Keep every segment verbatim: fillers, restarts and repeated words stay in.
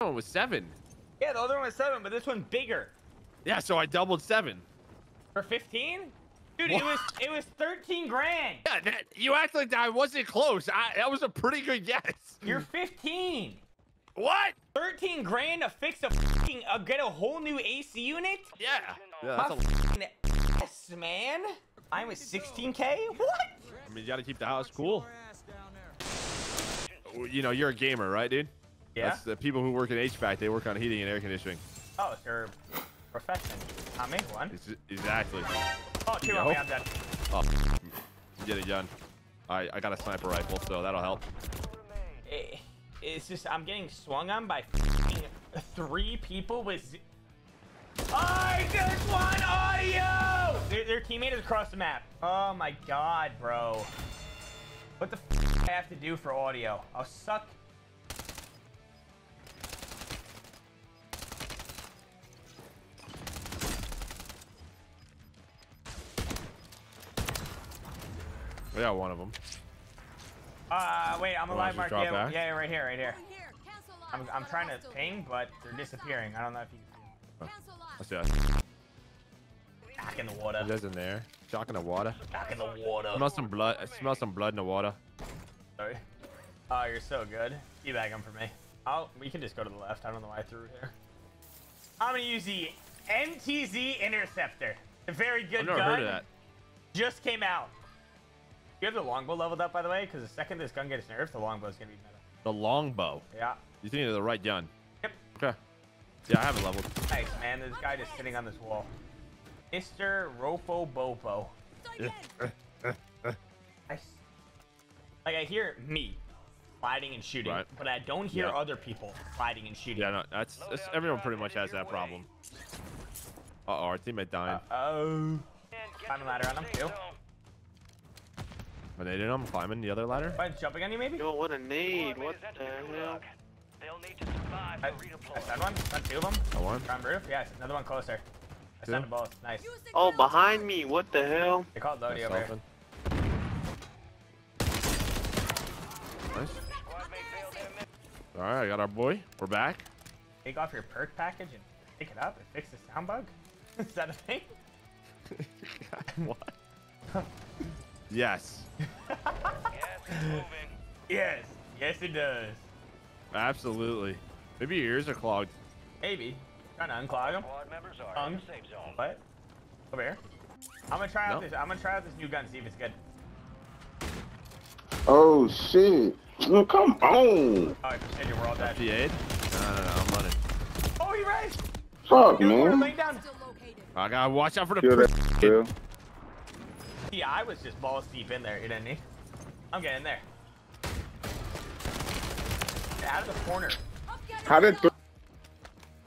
That one was seven. Yeah, the other one was seven, but this one bigger. Yeah, so I doubled seven. For fifteen? Dude, what? it was it was thirteen grand. Yeah, that, you act like I wasn't close. I, that was a pretty good guess. You're fifteen. What? thirteen grand to fix a fucking uh, get a whole new A C unit? Yeah. Yeah, that's ass, man. I was sixteen K. What? I mean, you got to keep the house cool. You know, you're a gamer, right, dude? Yeah. That's the people who work in H V A C, they work on heating and air conditioning. Oh, it's your profession. I made one. It's, exactly. Oh, two on me, I'm dead. Oh, get it done. All right, I got a sniper rifle, so that'll help. It, it's just, I'm getting swung on by three people with... I just want audio! Their, their teammate is across the map. Oh my god, bro. What the f I have to do for audio? I'll suck. We got one of them. Uh, wait, I'm a live mark. Yeah, yeah, right here, right here. I'm, I'm trying to ping, but they're disappearing. I don't know if you can see them. Let's see. Shock in the water. There's in there. Shock in the water. Shock in the water. I smell some blood. I smell some blood in the water. Sorry. Oh, you're so good. You bag them for me. I'll, we can just go to the left. I don't know why I threw it here. I'm going to use the M T Z interceptor. A very good gun. I've never heard of that. Just came out. You have the longbow leveled up, by the way, because the second this gun gets nerfed, the longbow is going to be better. The longbow? Yeah. You think it's the right gun? Yep. Okay. Yeah, I have it leveled. Nice, man. This guy just sitting on this wall. Mister Ropo Bopo. I, like, I hear me sliding and shooting, right. But I don't hear yeah. other people sliding and shooting. Yeah, no, that's, that's everyone pretty much has that problem. Uh-oh, our teammate dying. Uh-oh. Climbing ladder on him, too. Are they doing? I'm climbing the other ladder. By jumping on you, maybe? Yo, what a need. What the hell? They'll need to survive I, I found one. I found two of them. I one. Ground roof. Yes, another one closer. I found them both. Nice. Oh, behind me. What the hell? They called Lodi over here. Nice. Alright, I got our boy. We're back. Take off your perk package and pick it up and fix the sound bug? Is that a thing? What? Yes. Yes. Yes, it does. Absolutely. Maybe your ears are clogged. Maybe. Trying to unclog them. Um, what? Over here. I'm gonna try out nope. this. I'm gonna try out this new gun. See if it's good. Oh shit! Well, come on. Oh, you're all dead. F T A'd? No, no, no, I'm running. Oh, you right. Fuck, Dude, man. Down. I gotta watch out for the. Yeah, I was just balls deep in there, didn't he? I'm getting there. Get out of the corner. How did th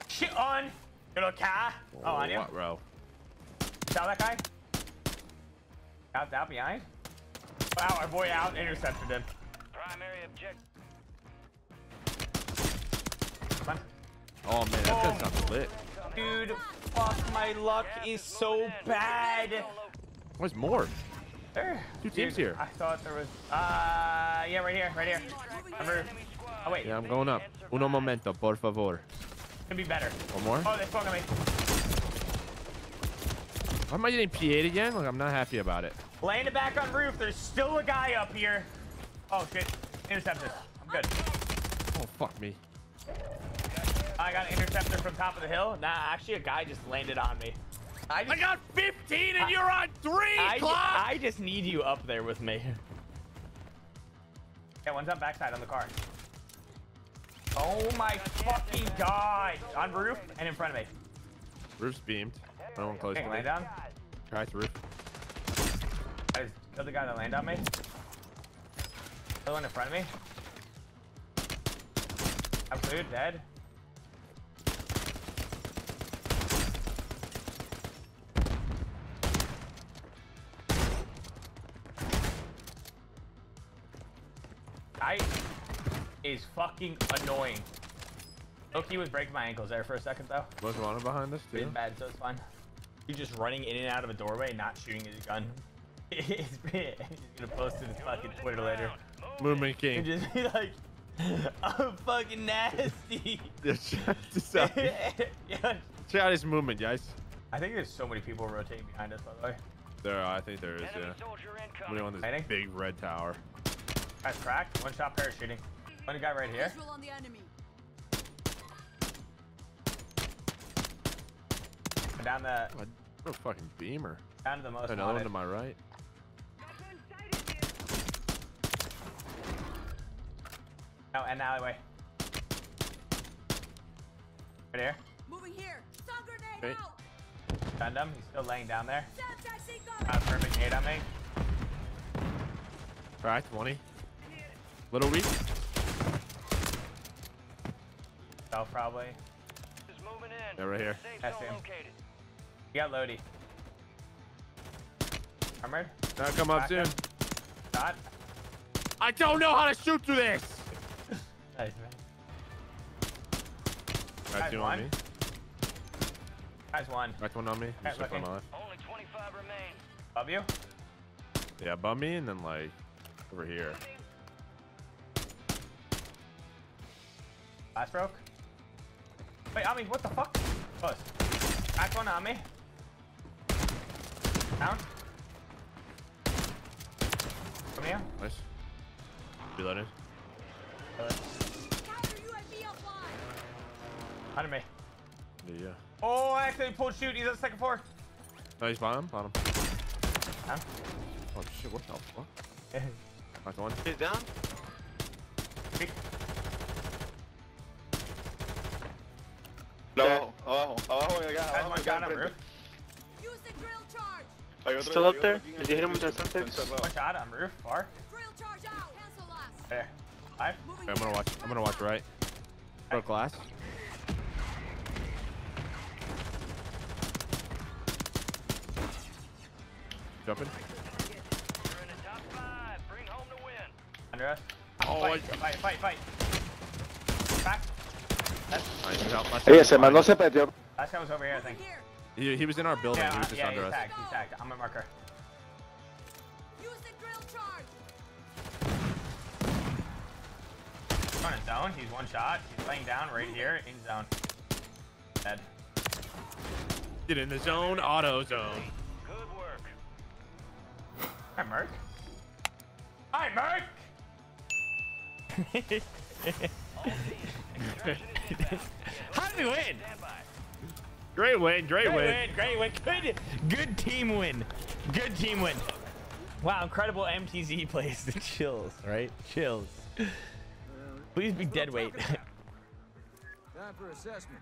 shit on little car? Oh, oh, on you, what, bro. Saw that guy? Out, out behind. Wow, our boy out intercepted him. Primary objective. Come on. Oh man, that oh. does not lit. Dude, fuck, my luck yeah, is so in. bad. Where's more? There. Two teams Dude, here. I thought there was. Uh, yeah, right here, right here. Remember? Oh wait. Yeah, I'm going up. Uno momento, por favor. Could be better. One more. Oh, they fucked me. Why am I getting P eight again? Like I'm not happy about it. Laying it back on roof. There's still a guy up here. Oh shit! Interceptor. I'm good. Oh fuck me. I got an interceptor from top of the hill. Nah, actually a guy just landed on me. I, just, I got fifteen and I, you're on three, I, Clock! I just need you up there with me. Yeah, one's on backside on the car. Oh my fucking god! On roof and in front of me. Roof's beamed. I don't want close to me. Land down? Try to roof. I just killed the guy that landed on me. Another one in front of me. I'm clear, dead. I is fucking annoying. Loki was breaking my ankles there for a second though. Was running behind us too. Been bad, so it's fine. You're just running in and out of a doorway, not shooting his gun. He's gonna post to his fucking Twitter later. Movement King. Just be like, I'm fucking nasty. Check out his movement, guys. I think there's so many people rotating behind us, by the way. There, I think there is, yeah. Somebody on this Hiding? big red tower. Guy's cracked. One shot parachuting. One guy right here. On the enemy. Down the. What a fucking beamer. Down to the most. Another one to my right. Oh, and the alleyway. Right here. Moving here. Stun grenade out. Stunned him. He's still laying down there. Got a perfect nade on me. Cracked twenty. Little weak. Oh, probably. They're right here. That's him. You got Lodi. Armored. Now come up soon. Shot. I don't know how to shoot through this. Nice, man. Right, two on me. Guys, one. Right, one on me. Right, just on my left. Only twenty-five remain. Above you? Yeah, above me and then like over here. Last broke. Wait, Ami, what the fuck? Close. Back on Ami. Down. Come here. Nice. Reloaded. Reloaded. Under me. Yeah. Oh, I accidentally pulled shoot. He's on the second floor. No, he's bottom. Bottom. Down. Oh, shit. What the fuck? That's one. He's down. Peek. No, oh, oh, I got, oh, I got him, roof. Use the drill charge. Still up there? Did you hit him with the something? Watch out, I'm roof, far. Drill charge out. Cancel last. There. Five. Okay, I'm gonna watch, I'm gonna watch right. Broke glass. Jumping. You're in the top five. Bring home the win. Under us. Oh, fight, fight, fight, fight. Back. Hey, ese man no se perdió. Last guy was over here, I think. He, he was in our building. Yeah, he was just yeah, under he's us. Tagged, he's tagged. I'm a marker. Use the drill charge. On his zone. He's one shot. He's laying down right here in zone. Dead. Get in the zone. Auto zone. Good work. Hi, Merc. Hi, Merc. How did we win? Great win, great, great win. win. Great win, good, good team win. Good team win. Wow, incredible M T Z plays. The chills, right? Chills. Please be dead weight. Time for assessment.